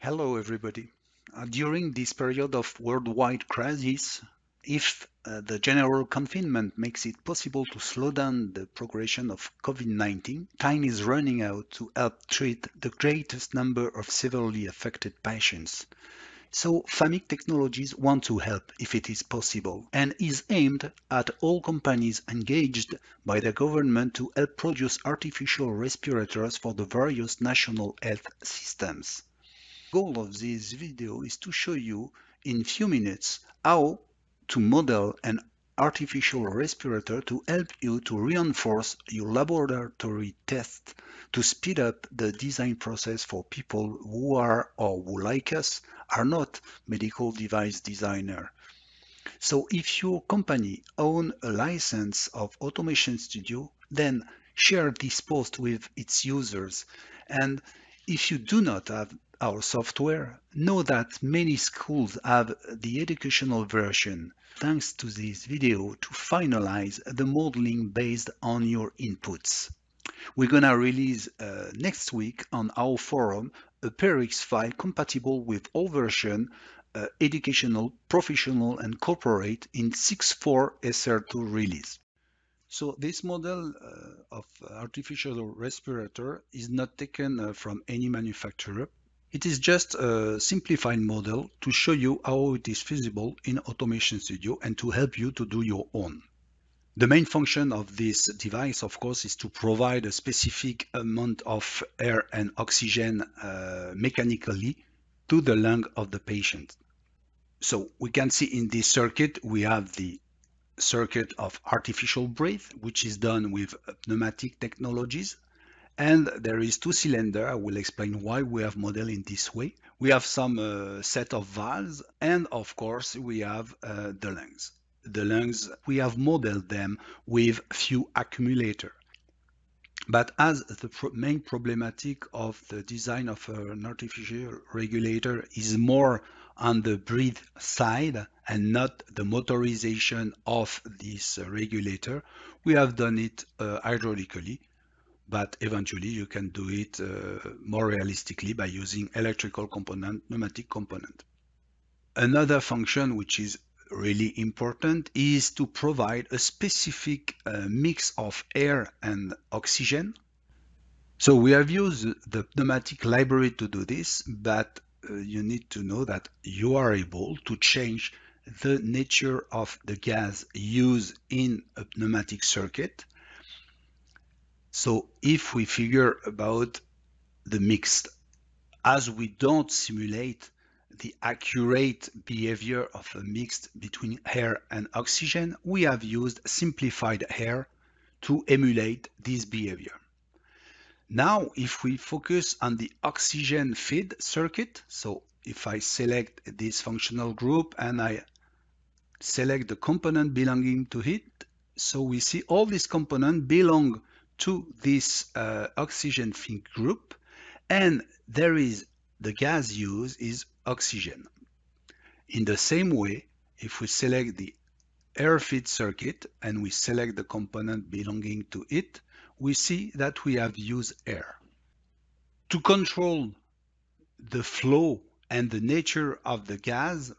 Hello everybody. During this period of worldwide crisis, if the general confinement makes it possible to slow down the progression of COVID-19, time is running out to help treat the greatest number of severely affected patients. So Famic Technologies want to help if it is possible and is aimed at all companies engaged by the government to help produce artificial respirators for the various national health systems. The goal of this video is to show you in few minutes how to model an artificial respirator to help you to reinforce your laboratory test to speed up the design process for people who are or who like us are not medical device designer. So if your company owns a license of Automation Studio, then share this post with its users. And if you do not have our software, know that many schools have the educational version. Thanks to this video to finalize the modeling based on your inputs. We're gonna release next week on our forum a PERIX file compatible with all versions, educational, professional and corporate in 6.4 SR2 release. So this model of artificial respirator is not taken from any manufacturer. It is just a simplified model to show you how it is feasible in Automation Studio and to help you to do your own. The main function of this device, of course, is to provide a specific amount of air and oxygen mechanically to the lung of the patient. So we can see in this circuit, we have the circuit of artificial breath, which is done with pneumatic technologies. And there is two cylinders. I will explain why we have modeled in this way. We have some set of valves, and of course we have the lungs. The lungs, we have modeled them with few accumulators. But as the main problematic of the design of an artificial regulator is more on the breath side and not the motorization of this regulator, we have done it hydraulically. But eventually you can do it more realistically by using electrical component, pneumatic component. Another function which is really important is to provide a specific mix of air and oxygen. So we have used the pneumatic library to do this, but you need to know that you are able to change the nature of the gas used in a pneumatic circuit. So if we figure about the mix, as we don't simulate the accurate behavior of a mix between air and oxygen, we have used simplified air to emulate this behavior. Now, if we focus on the oxygen feed circuit, so if I select this functional group and I select the component belonging to it, so we see all these components belong to this oxygen feed group, and there is the gas used is oxygen. In the same way, if we select the air feed circuit and we select the component belonging to it, we see that we have used air. To control the flow and the nature of the gas,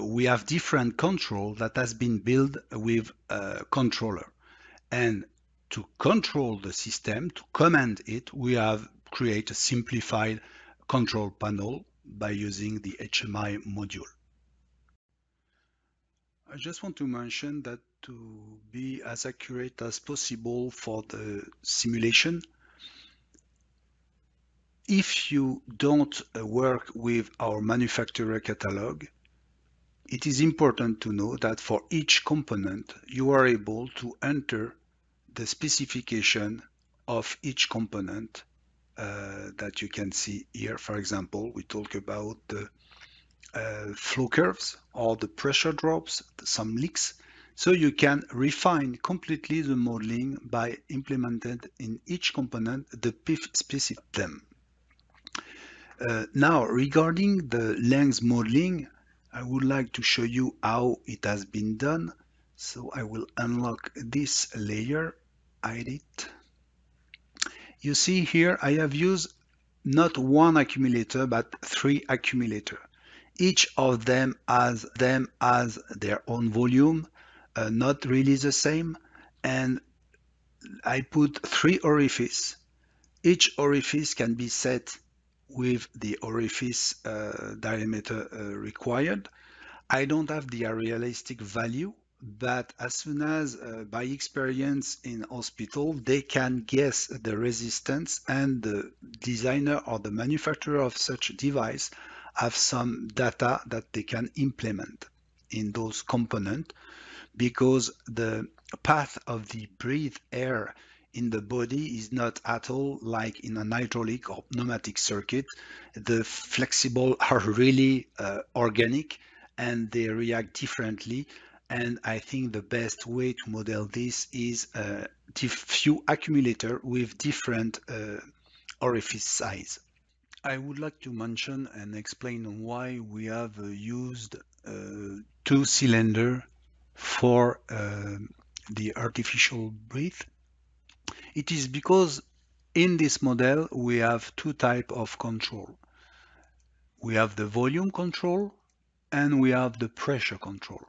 we have different control that has been built with a controller. And to control the system, to command it, we have created a simplified control panel by using the HMI module. I just want to mention that to be as accurate as possible for the simulation, if you don't work with our manufacturer catalog, it is important to know that for each component, you are able to enter the specification of each component that you can see here. For example, we talk about the flow curves or the pressure drops, some leaks. So you can refine completely the modeling by implementing in each component the PIF specific them. Now, regarding the length modeling, I would like to show you how it has been done. So I will unlock this layer. Edit. You see here I have used not one accumulator, but three accumulators. Each of them has their own volume, not really the same. And I put three orifices. Each orifice can be set with the orifice diameter required. I don't have the realistic value, but as soon as by experience in hospital, they can guess the resistance, and the designer or the manufacturer of such device have some data that they can implement in those components, because the path of the breathed air in the body is not at all like in an hydraulic or pneumatic circuit. The flexible are really organic, and they react differently. And I think the best way to model this is a few accumulator with different orifice size. I would like to mention and explain why we have used two cylinder for the artificial breath. It is because in this model we have two types of control. We have the volume control and we have the pressure control.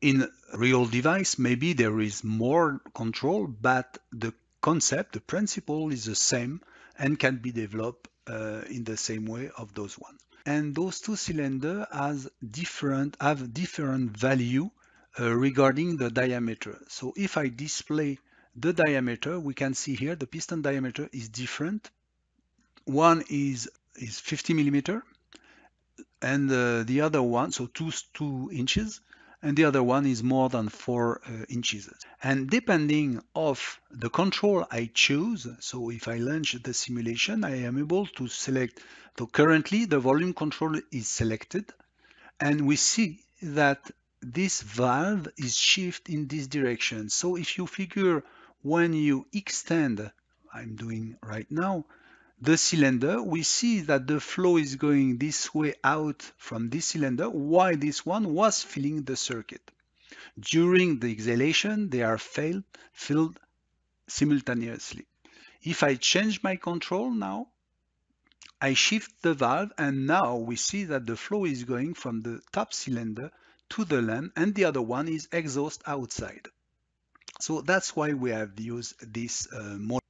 In real device, maybe there is more control, but the concept, the principle is the same and can be developed in the same way of those ones. And those two cylinders have different value regarding the diameter. So if I display the diameter, we can see here the piston diameter is different. One is 50 millimeter, and the other one, so two inches, and the other one is more than 4 inches. And depending of the control I choose, so if I launch the simulation, I am able to select. So currently the volume control is selected, and we see that this valve is shifted in this direction. So if you figure when you extend, I'm doing right now, the cylinder, we see that the flow is going this way out from this cylinder, while this one was filling the circuit. During the exhalation, they are filled simultaneously. If I change my control now, I shift the valve, and now we see that the flow is going from the top cylinder to the land, and the other one is exhaust outside. So that's why we have used this model.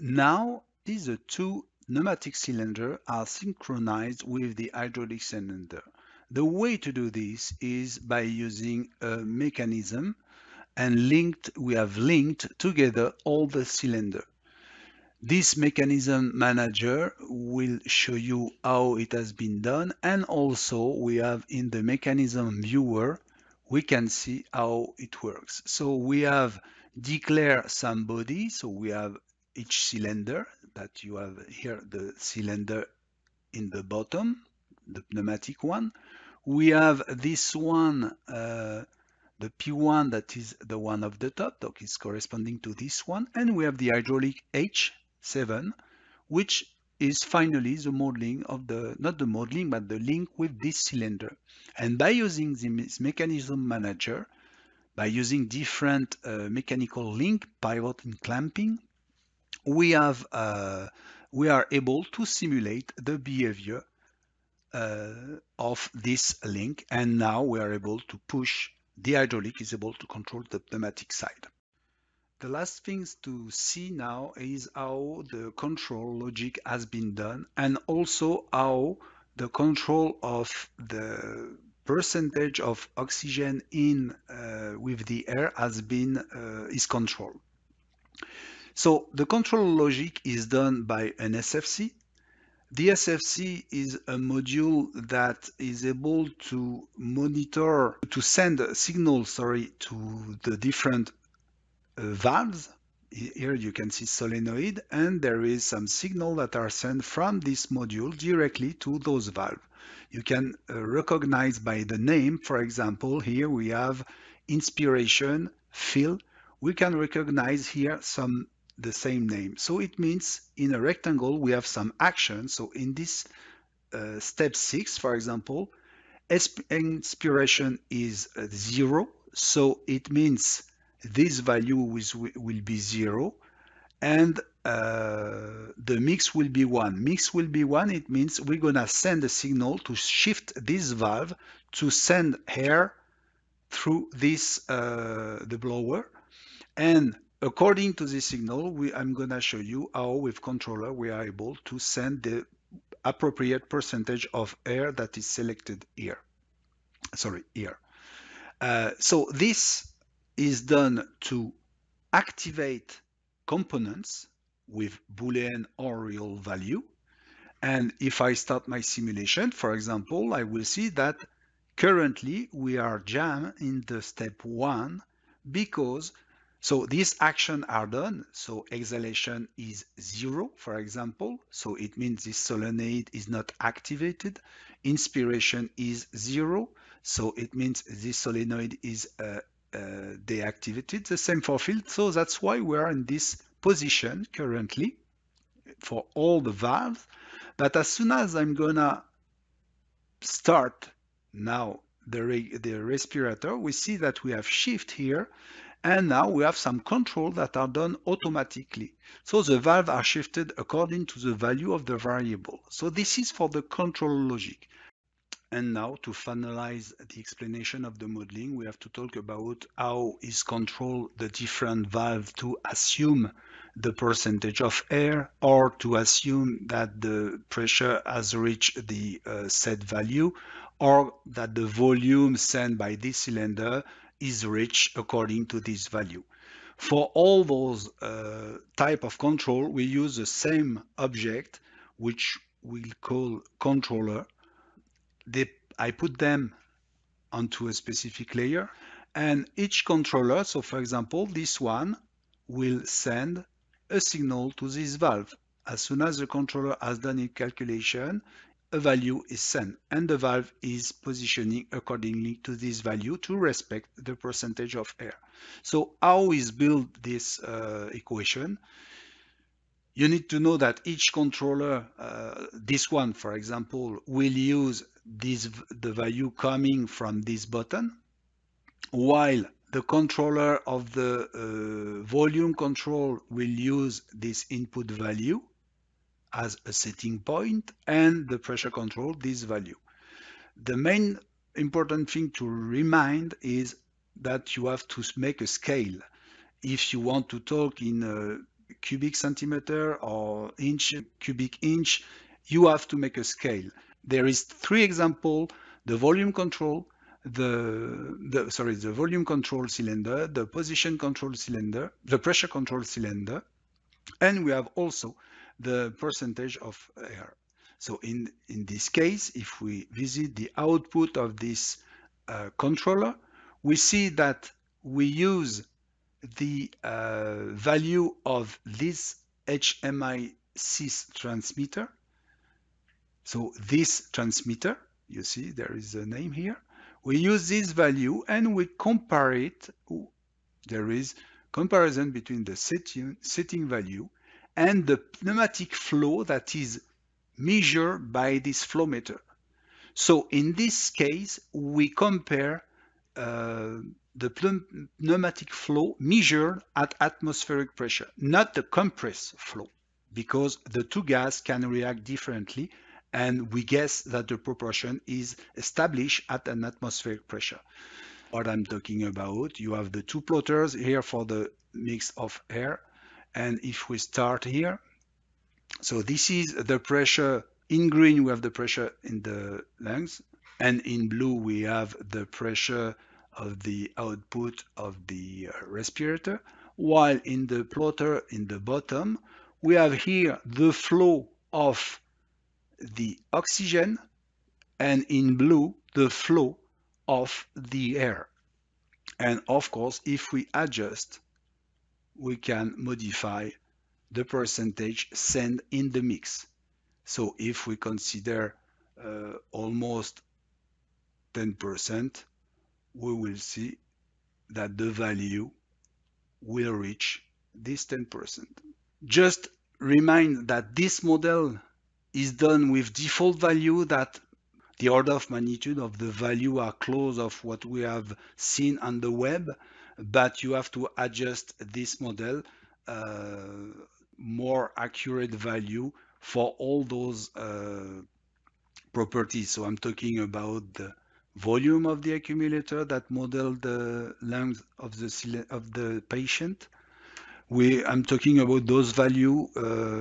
Now, these two pneumatic cylinders are synchronized with the hydraulic cylinder. The way to do this is by using a mechanism, and we have linked together all the cylinders. This mechanism manager will show you how it has been done, and also we have in the mechanism viewer, we can see how it works. So we have declared some body, so we have each cylinder that you have here, the cylinder in the bottom, the pneumatic one. We have this one, the P1, that is the one of the top, that is corresponding to this one. And we have the hydraulic H7, which is finally the modeling of the, not the modeling, but the link with this cylinder. And by using this mechanism manager, by using different mechanical link, pivot and clamping, we are able to simulate the behavior of this link, and now we are able to push. The hydraulic is able to control the pneumatic side. The last things to see now is how the control logic has been done, and also how the control of the percentage of oxygen in with the air has been is controlled. So the control logic is done by an SFC. The SFC is a module that is able to monitor, to send a signal, sorry, to the different valves. Here you can see solenoid, and there is some signal that are sent from this module directly to those valves. You can recognize by the name, for example, here we have inspiration, fill. We can recognize here some the same name. So it means in a rectangle, we have some action. So in this step 6, for example, inspiration is 0. So it means this value will be 0. And the mix will be one. Mix will be one, it means we're gonna send a signal to shift this valve to send air through this the blower, and according to this signal, I'm gonna show you how with controller we are able to send the appropriate percentage of air that is selected here. Sorry, here. So this is done to activate components with Boolean or real value. And if I start my simulation, for example, I will see that currently we are jammed in the step one because, so these actions are done. So exhalation is 0, for example. So it means this solenoid is not activated. Inspiration is 0. So it means this solenoid is deactivated. The same for field. So that's why we are in this position currently for all the valves, but as soon as I'm gonna start now the respirator, we see that we have shift here, and now we have some control that are done automatically. So the valve are shifted according to the value of the variable. So this is for the control logic. And now to finalize the explanation of the modeling, we have to talk about how is controlled the different valve to assume the percentage of air or to assume that the pressure has reached the set value or that the volume sent by this cylinder is reached according to this value. For all those type of control, we use the same object, which we'll call controller. I put them onto a specific layer, and each controller, so for example, this one will send a signal to this valve. As soon as the controller has done its calculation, a value is sent, and the valve is positioning accordingly to this value to respect the percentage of air. So how is built this equation? You need to know that each controller, this one, for example, will use the value coming from this button, while the controller of the volume control will use this input value as a setting point, and the pressure control, this value. The main important thing to remind is that you have to make a scale. If you want to talk in a cubic centimeter or inch, cubic inch, you have to make a scale. There is 3 examples: the volume control, the volume control cylinder, the position control cylinder, the pressure control cylinder, and we have also the percentage of air. So in this case, if we visit the output of this controller, we see that we use the value of this HMI sys transmitter. So this transmitter, you see there is a name here, we use this value and we compare it. There is comparison between the setting value and the pneumatic flow that is measured by this flow meter. So in this case, we compare the pneumatic flow measured at atmospheric pressure, not the compressed flow, because the two gases can react differently, and we guess that the proportion is established at an atmospheric pressure. What I'm talking about, you have the two plotters here for the mix of air, and if we start here, so this is the pressure. In green we have the pressure in the lungs, and in blue we have the pressure of the output of the respirator, while in the plotter in the bottom we have here the flow of the oxygen, and in blue the flow of the air. And of course, if we adjust, we can modify the percentage sent in the mix. So if we consider almost 10%, we will see that the value will reach this 10%. Just remind that this model is done with default value, that the order of magnitude of the value are close of what we have seen on the web, but you have to adjust this model more accurate value for all those properties. So I'm talking about the volume of the accumulator that model the lungs of the patient. I'm talking about those value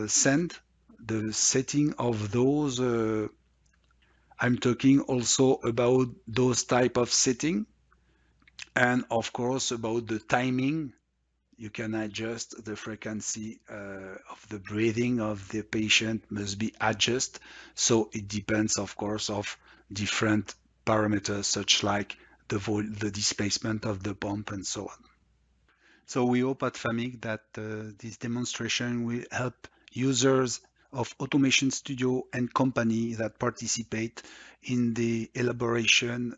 sent, the setting of those. I'm talking also about those type of setting, and of course about the timing. You can adjust the frequency of the breathing of the patient must be adjusted. So it depends, of course, of different parameters such like the displacement of the pump and so on. So we hope at Famic that this demonstration will help users of Automation Studio and company that participate in the elaboration,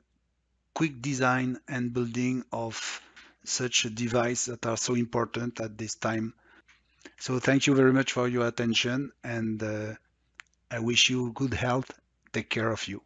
quick design and building of such a device that are so important at this time. So thank you very much for your attention, and I wish you good health. Take care of you.